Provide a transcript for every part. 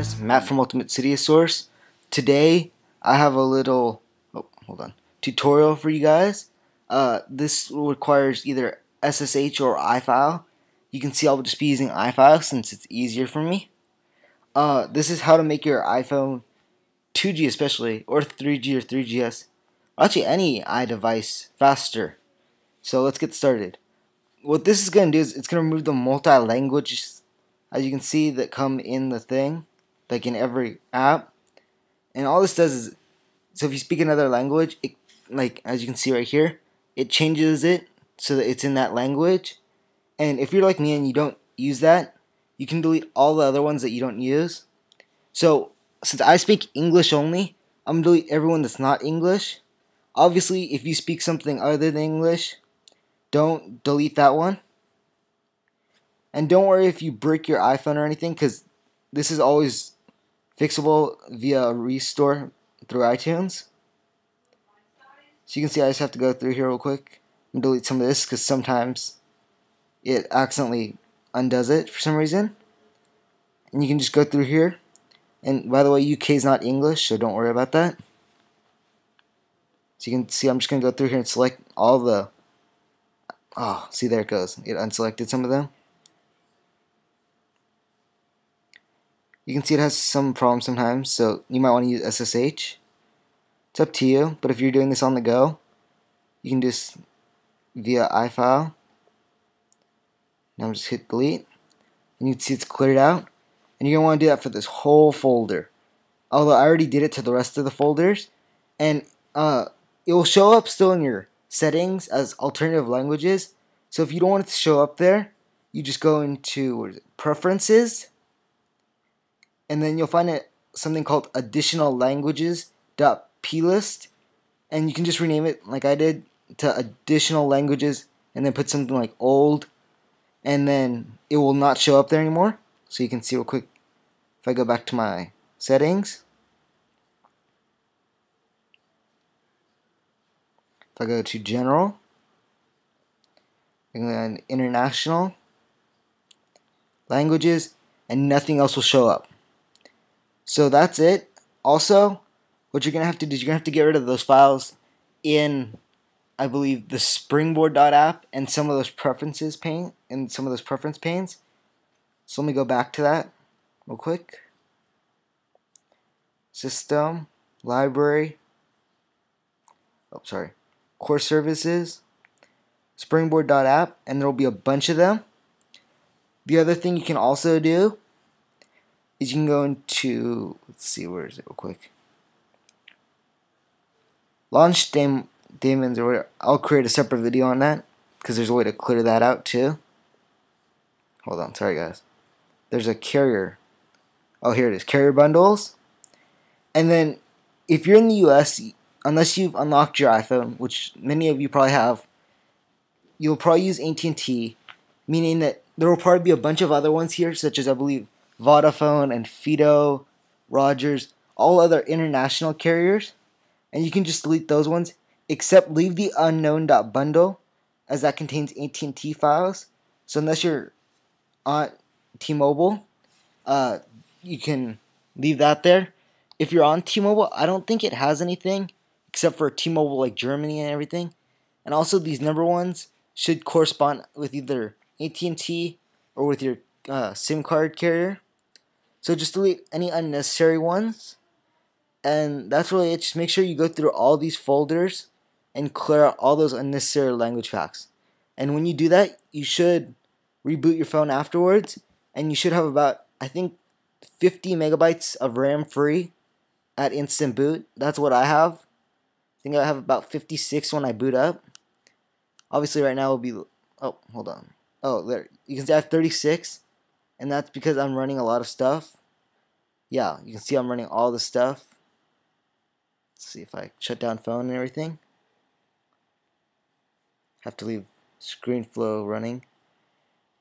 guys, Matt from UltimateCydiaSource. Today I have a little tutorial for you guys. This requires either SSH or iFile. You can see I'll just be using iFile since it's easier for me. This is how to make your iPhone 2G especially, or 3G or 3GS, actually any iDevice faster. So let's get started. What this is going to do is it's going to remove the multi-languages, as you can see, that come in the thing, like in every app. And all this does is, so if you speak another language, it, like as you can see right here, it changes it so that it's in that language. And if you're like me and you don't use that, you can delete all the other ones that you don't use. So since I speak English only, I'm going to delete everyone that's not English. Obviously, if you speak something other than English, don't delete that one. And don't worry if you break your iPhone or anything, because this is always fixable via a restore through iTunes. So you can see I just have to go through here real quick and delete some of this, because sometimes it accidentally undoes it for some reason. And you can just go through here. And by the way, UK is not English, so don't worry about that. So you can see I'm just going to go through here and select all the... Oh, see, there it goes. It unselected some of them. You can see it has some problems sometimes, so you might want to use SSH. It's up to you, but if you're doing this on the go, you can just via iFile. Now I'm just hit delete, and you can see it's cleared out. And you're going to want to do that for this whole folder. Although I already did it to the rest of the folders. And it will show up still in your settings as alternative languages. So if you don't want it to show up there, you just go into preferences. And then you'll find it something called AdditionalLanguages.plist. And you can just rename it like I did to Additional Languages. And then put something like old. And then it will not show up there anymore. So you can see real quick, if I go back to my settings, if I go to general, and then international, languages, and nothing else will show up. So that's it. Also, what you're going to have to do is you're going to have to get rid of those files in, I believe, the Springboard.app and some of those preferences pane, and some of those preference panes. So let me go back to that real quick. System, library, core services, Springboard.app, and there will be a bunch of them. The other thing you can also do is you can go into, let's see, where is it real quick? Launch daemons or whatever. I'll create a separate video on that because there's a way to clear that out too. Hold on, sorry guys. There's a carrier. Oh, here it is. Carrier bundles. And then if you're in the US, unless you've unlocked your iPhone, which many of you probably have, you'll probably use AT&T, meaning that there will probably be a bunch of other ones here, such as, I believe, Vodafone and Fido, Rogers, all other international carriers. And you can just delete those ones, except leave the unknown.bundle, as that contains AT&T files. So unless you're on T-Mobile, you can leave that there. If you're on T-Mobile, I don't think it has anything except for T-Mobile like Germany and everything. And also these number ones should correspond with either AT&T or with your SIM card carrier. So just delete any unnecessary ones. And that's really it. Just make sure you go through all these folders and clear out all those unnecessary language packs. And when you do that, you should reboot your phone afterwards, and you should have about, I think, 50 megabytes of RAM free at instant boot. That's what I have. I think I have about 56 when I boot up. Obviously right now will be, there, you can see I have 36, and that's because I'm running a lot of stuff. Yeah, you can see I'm running all the stuff. Let's see if I shut down phone and everything. Have to leave ScreenFlow running.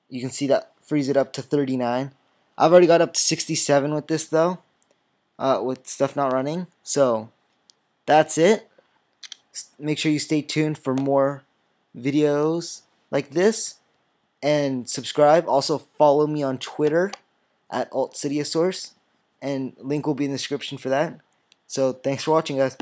You can see that frees it up to 39. I've already got up to 67 with this though, with stuff not running. So that's it. Make sure you stay tuned for more videos like this and subscribe. Also follow me on Twitter at @UltimateCydiaSource. and link will be in the description for that. So thanks for watching, guys.